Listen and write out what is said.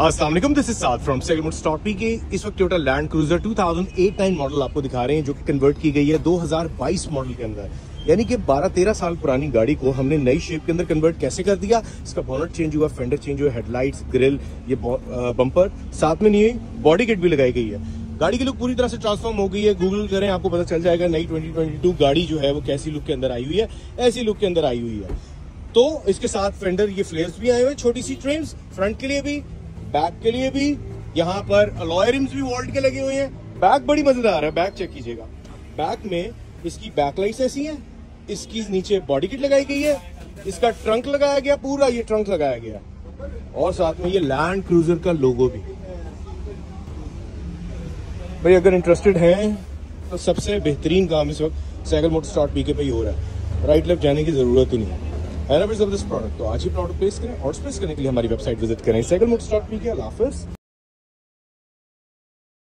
अस्सलाम वालेकुम, this is Saad from Sehgal Motors .pk के। इस वक्त टोयोटा लैंड क्रूजर 2008-9 मॉडल आपको दिखा रहे हैं जो कि कन्वर्ट की गई है 2022 मॉडल के अंदर, यानी कि 12-13 साल पुरानी गाड़ी को हमने नई शेप के अंदर कन्वर्ट कैसे कर दिया। इसका बोनट चेंज हुआ, फेंडर चेंज हुआ, हेडलाइट्स, ग्रिल, ये बम्पर साथ में नहीं है, बॉडी किट भी लगाई गई है। गाड़ी की लुक पूरी तरह से ट्रांसफॉर्म हो गई है। गूगल करें, आपको पता चल जाएगा नई 2022 गाड़ी जो है वो कैसी लुक के अंदर आई हुई है, ऐसी लुक के अंदर आई हुई है। तो इसके साथ फेंडर ये फ्लेयर्स भी आए हुए, छोटी सी ट्रिम्स फ्रंट के लिए भी, बैक के लिए भी। यहाँ पर अलॉय रिम्स भी वॉल्ट के लगे हुए हैं। बैक बड़ी मजेदार है, बैक चेक कीजिएगा। बैक में इसकी बैकलाइट्स ऐसी हैं, इसकी नीचे बॉडी किट लगाई गई है, इसका ट्रंक लगाया गया, पूरा ये ट्रंक लगाया गया और साथ में ये लैंड क्रूजर का लोगो भी। भाई अगर इंटरेस्टेड हैं तो सबसे बेहतरीन काम इस वक्त सहगल मोटर्स .pk पे ही हो रहा है, राइट लेफ्ट जाने की जरूरत ही नहीं है। है ना भाई जबरदस्त प्रोडक्ट, तो आज ही प्रोडक्ट प्लेस करें और प्लेस करने के लिए हमारी वेबसाइट विजिट करें सहगल मोटर्स .pk।